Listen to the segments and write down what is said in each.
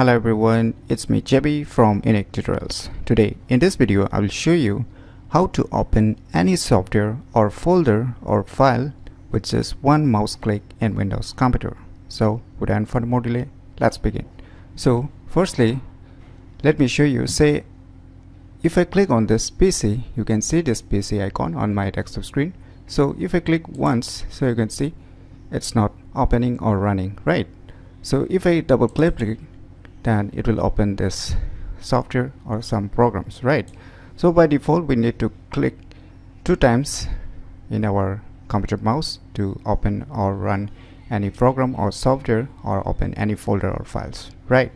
Hello everyone, it's me Jebby from UniqueTutorials. Today in this video I will show you how to open any software or folder or file with just one mouse click in Windows computer. So without further more delay, let's begin. So firstly, let me show you, say if I click on this PC, you can see this PC icon on my desktop screen. So if I click once, so you can see it's not opening or running, right? So if I double click, then it will open this software or some programs, right? So by default we need to click 2 times in our computer mouse to open or run any program or software or open any folder or files, right?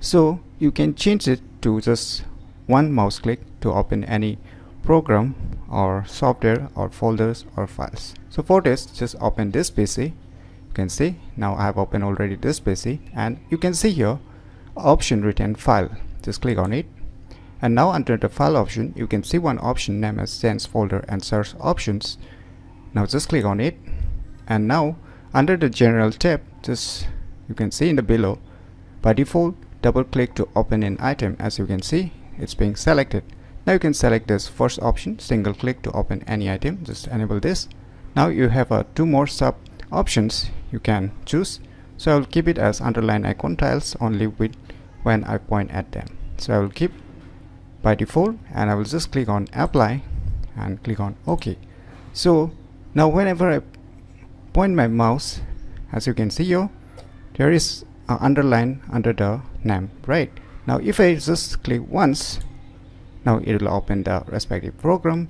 So you can change it to just one mouse click to open any program or software or folders or files. So for this, just open this PC. You can see now I have opened already this PC, and you can see here option written file. Just click on it, and now under the file option you can see one option named as sense folder and search options. Now just click on it, and now under the general tab, just you can see in the below, by default double click to open an item. As you can see, it's being selected. Now you can select this first option, single click to open any item. Just enable this. Now you have 2 more sub options you can choose. So I will keep it as underline icon tiles only with when I point at them. So I will keep by default, and I will just click on apply and click on OK. So now whenever I point my mouse, as you can see here, there is an underline under the name, right? Now if I just click once, now it will open the respective program,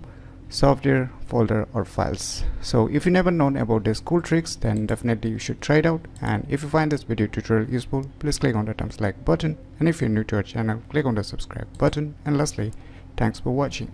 software, folder or files. So if you never known about these cool tricks, then definitely you should try it out. And if you find this video tutorial useful, please click on the thumbs like button, and if you're new to our channel, click on the subscribe button. And lastly, thanks for watching.